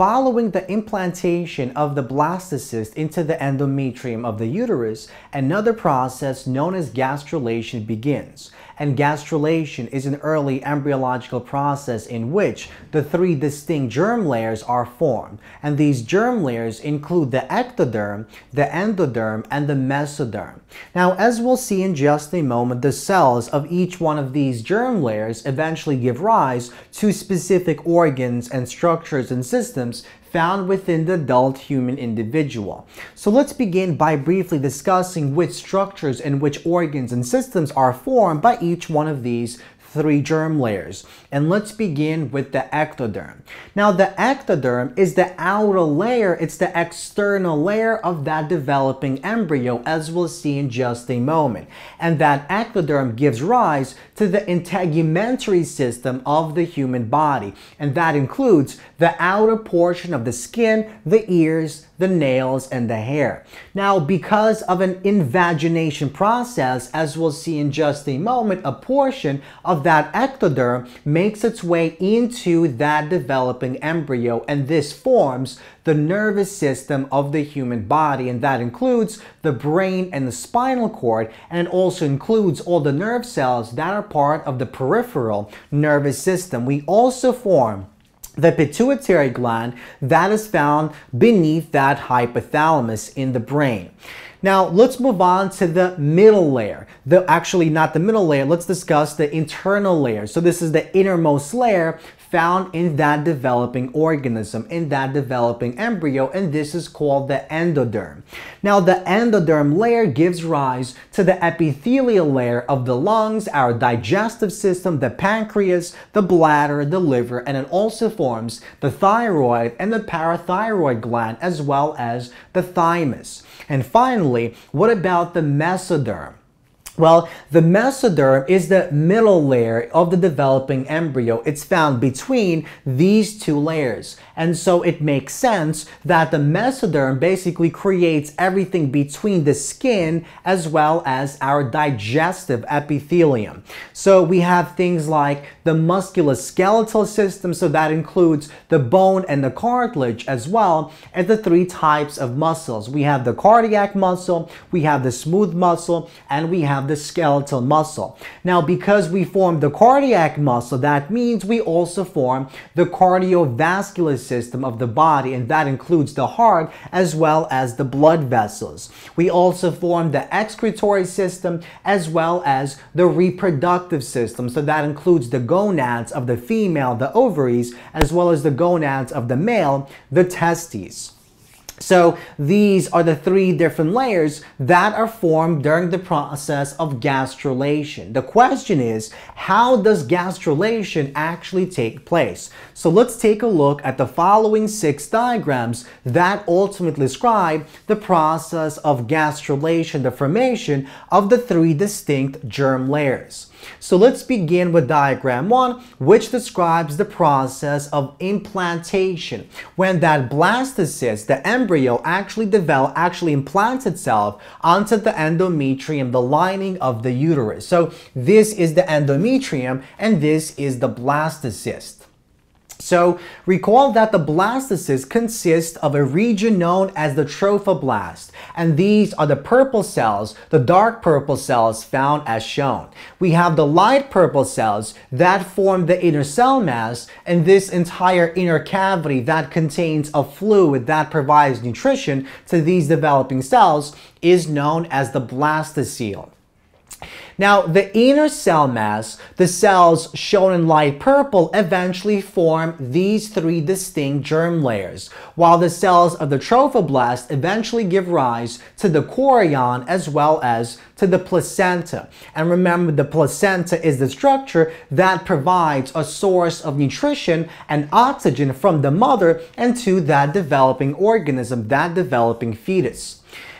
Following the implantation of the blastocyst into the endometrium of the uterus, another process known as gastrulation begins. And gastrulation is an early embryological process in which the three distinct germ layers are formed. And these germ layers include the ectoderm, the endoderm, and the mesoderm. Now, as we'll see in just a moment, the cells of each one of these germ layers eventually give rise to specific organs and structures and systems found within the adult human individual. So let's begin by briefly discussing which structures and which organs and systems are formed by each one of these three germ layers. And let's begin with the ectoderm. Now, the ectoderm is the outer layer, it's the external layer of that developing embryo, as we'll see in just a moment. And that ectoderm gives rise to the integumentary system of the human body. And that includes the outer portion of the skin, the ears, the nails, and the hair. Now, because of an invagination process, as we'll see in just a moment, a portion of that ectoderm makes its way into that developing embryo, and this forms the nervous system of the human body, and that includes the brain and the spinal cord, and it also includes all the nerve cells that are part of the peripheral nervous system. We also form the pituitary gland that is found beneath that hypothalamus in the brain. Now, let's move on to the middle layer. Actually, not the middle layer, let's discuss the internal layer. So this is the innermost layer found in that developing organism, in that developing embryo, and this is called the endoderm. Now, the endoderm layer gives rise to the epithelial layer of the lungs, our digestive system, the pancreas, the bladder, the liver, and it also forms the thyroid and the parathyroid gland, as well as the thymus. And finally, what about the mesoderm? Well, the mesoderm is the middle layer of the developing embryo. It's found between these two layers. And so it makes sense that the mesoderm basically creates everything between the skin as well as our digestive epithelium. So we have things like the musculoskeletal system, so that includes the bone and the cartilage as well, and the three types of muscles. We have the cardiac muscle, we have the smooth muscle, and we have the skeletal muscle. Now, because we form the cardiac muscle, that means we also form the cardiovascular system of the body, and that includes the heart as well as the blood vessels. We also form the excretory system as well as the reproductive system, so that includes the gonads of the female, the ovaries, as well as the gonads of the male, the testes. So these are the three different layers that are formed during the process of gastrulation. The question is, how does gastrulation actually take place? So let's take a look at the following 6 diagrams that ultimately describe the process of gastrulation, the formation of the three distinct germ layers. So let's begin with diagram 1, which describes the process of implantation, when that blastocyst, the embryo, actually implants itself onto the endometrium, the lining of the uterus. So this is the endometrium and this is the blastocyst. So recall that the blastocyst consists of a region known as the trophoblast, and these are the purple cells, the dark purple cells found as shown. We have the light purple cells that form the inner cell mass, and this entire inner cavity that contains a fluid that provides nutrition to these developing cells is known as the blastocele. Now, the inner cell mass, the cells shown in light purple, eventually form these three distinct germ layers, while the cells of the trophoblast eventually give rise to the chorion as well as to the placenta. And remember, the placenta is the structure that provides a source of nutrition and oxygen from the mother and to that developing organism, that developing fetus.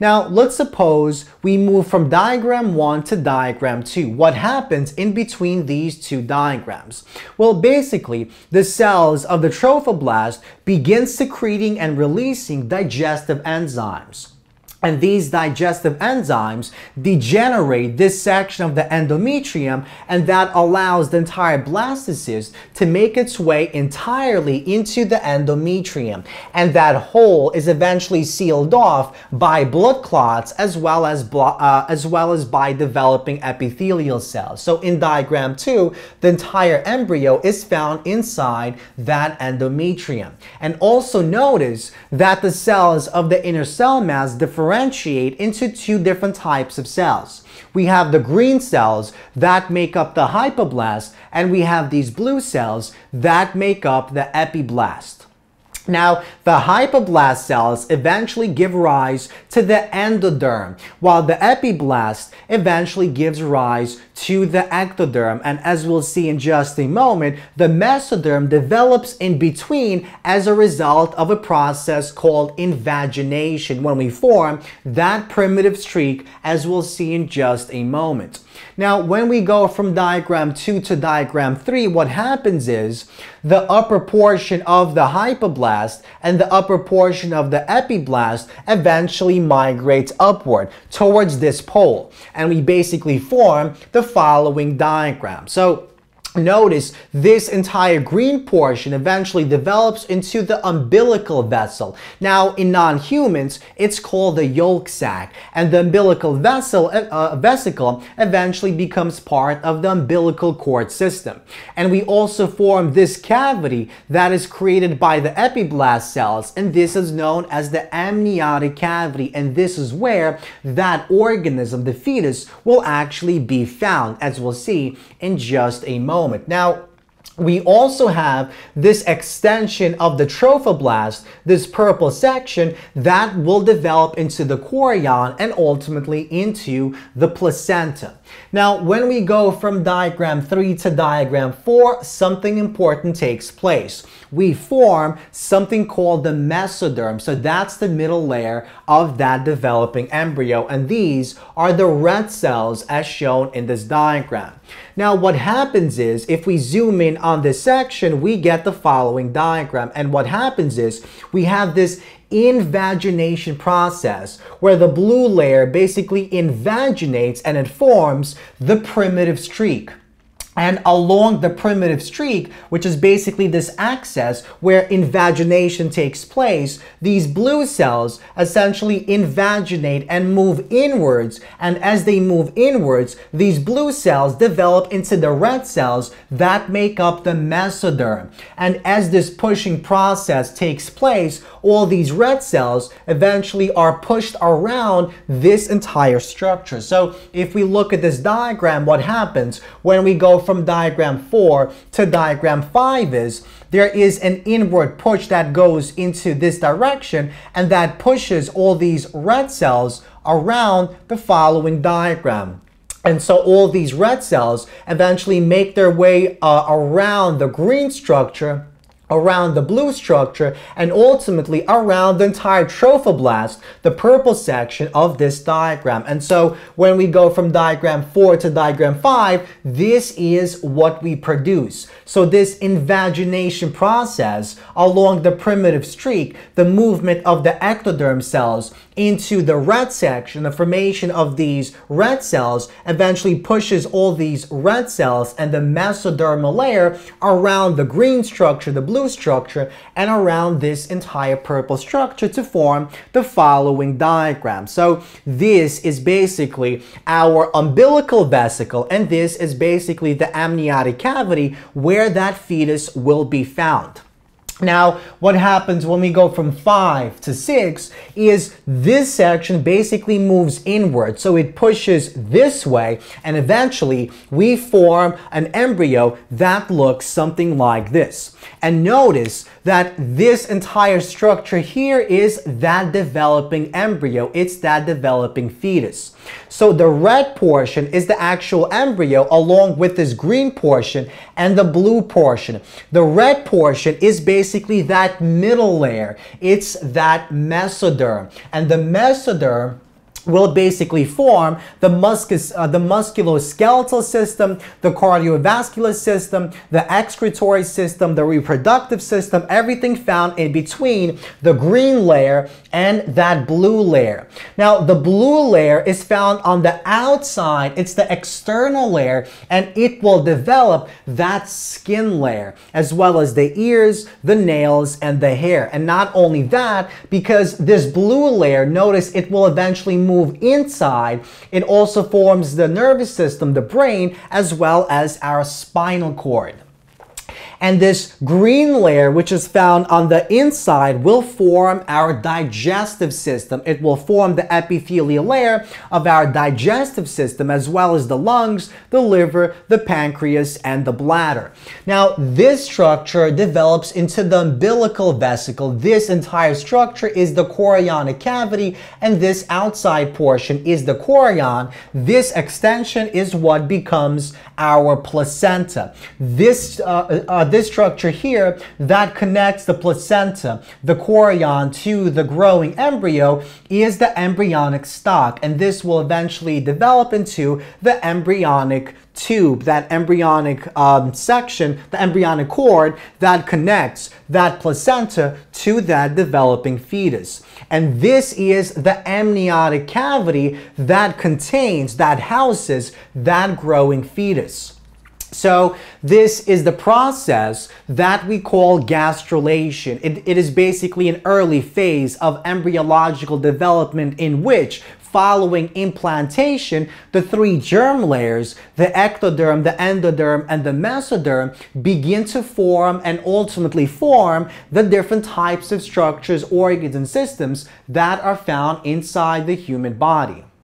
Now, let's suppose we move from diagram 1 to diagram 2. What happens in between these two diagrams? Well, basically, the cells of the trophoblast begin secreting and releasing digestive enzymes. And these digestive enzymes degenerate this section of the endometrium, and that allows the entire blastocyst to make its way entirely into the endometrium. And that hole is eventually sealed off by blood clots as well as by developing epithelial cells. So in diagram 2, the entire embryo is found inside that endometrium. And also notice that the cells of the inner cell mass differentiate into two different types of cells. We have the green cells that make up the hypoblast, and we have these blue cells that make up the epiblast. Now, the hypoblast cells eventually give rise to the endoderm, while the epiblast eventually gives rise to the ectoderm. And as we'll see in just a moment, the mesoderm develops in between as a result of a process called invagination, when we form that primitive streak, as we'll see in just a moment. Now, when we go from diagram 2 to diagram 3, what happens is the upper portion of the hypoblast and the upper portion of the epiblast eventually migrates upward towards this pole, and we basically form the following diagram. So notice this entire green portion eventually develops into the umbilical vessel. Now, in non-humans, it's called the yolk sac, and the umbilical vesicle eventually becomes part of the umbilical cord system. And we also form this cavity that is created by the epiblast cells, and this is known as the amniotic cavity, and this is where that organism, the fetus, will actually be found, as we'll see in just a moment. Now, we also have this extension of the trophoblast, this purple section, that will develop into the chorion and ultimately into the placenta. Now, when we go from diagram 3 to diagram 4, something important takes place. We form something called the mesoderm, so that's the middle layer of that developing embryo, and these are the red cells as shown in this diagram. Now, what happens is, if we zoom in on this section, we get the following diagram, and what happens is we have this invagination process where the blue layer basically invaginates and it forms the primitive streak. And along the primitive streak, which is basically this axis where invagination takes place, these blue cells essentially invaginate and move inwards. And as they move inwards, these blue cells develop into the red cells that make up the mesoderm. And as this pushing process takes place, all these red cells eventually are pushed around this entire structure. So if we look at this diagram, what happens when we go from diagram 4 to diagram 5 is there is an inward push that goes into this direction, and that pushes all these red cells around the following diagram. And so all these red cells eventually make their way around the green structure, around the blue structure, and ultimately around the entire trophoblast, the purple section of this diagram. And so when we go from diagram 4 to diagram 5, this is what we produce. So this invagination process along the primitive streak, the movement of the ectoderm cells into the red section, the formation of these red cells eventually pushes all these red cells and the mesodermal layer around the green structure, the blue structure, and around this entire purple structure to form the following diagram. So this is basically our umbilical vesicle, and this is basically the amniotic cavity where that fetus will be found. Now, what happens when we go from 5 to 6 is this section basically moves inward. So it pushes this way, and eventually we form an embryo that looks something like this. And notice that this entire structure here is that developing embryo. It's that developing fetus. So the red portion is the actual embryo along with this green portion and the blue portion. The red portion is basically that middle layer. It's that mesoderm. And the mesoderm will basically form the musculoskeletal system, the cardiovascular system, the excretory system, the reproductive system, everything found in between the green layer and that blue layer. Now, the blue layer is found on the outside. It's the external layer, and it will develop that skin layer, as well as the ears, the nails, and the hair. And not only that, because this blue layer, notice it will eventually move inside. It also forms the nervous system, the brain, as well as our spinal cord. And this green layer, which is found on the inside, will form our digestive system. It will form the epithelial layer of our digestive system, as well as the lungs, the liver, the pancreas, and the bladder. Now, this structure develops into the umbilical vesicle. This entire structure is the chorionic cavity, and this outside portion is the chorion. This extension is what becomes our placenta. This structure here that connects the placenta, the chorion, to the growing embryo is the embryonic stalk, and this will eventually develop into the embryonic tube, that embryonic section, the embryonic cord that connects that placenta to that developing fetus. And this is the amniotic cavity that contains, that houses that growing fetus. So this is the process that we call gastrulation. It is basically an early phase of embryological development in which, following implantation, the three germ layers, the ectoderm, the endoderm, and the mesoderm, begin to form and ultimately form the different types of structures, organs, and systems that are found inside the human body.